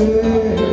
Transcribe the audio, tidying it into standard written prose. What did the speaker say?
say